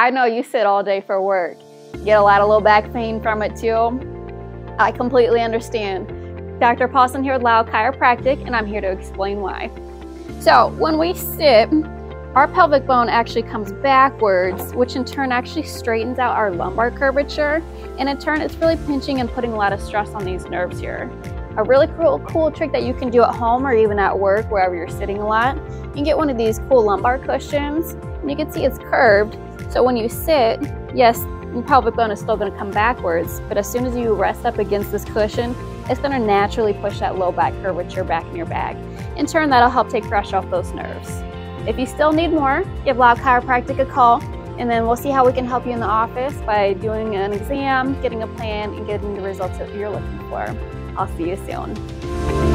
I know you sit all day for work, get a lot of low back pain from it too. I completely understand. Dr. Paulson here with Lowe Chiropractic, and I'm here to explain why. So when we sit, our pelvic bone actually comes backwards, which in turn actually straightens out our lumbar curvature, and in turn it's really pinching and putting a lot of stress on these nerves here. A really cool trick that you can do at home or even at work, wherever you're sitting a lot, you can get one of these cool lumbar cushions, and you can see it's curved, so when you sit, yes, your pelvic bone is still going to come backwards, but as soon as you rest up against this cushion, it's going to naturally push that low back curvature back in your back. In turn, that'll help take pressure off those nerves. If you still need more, give Lowe Chiropractic a call, and then we'll see how we can help you in the office by doing an exam, getting a plan, and getting the results that you're looking for. I'll see you soon.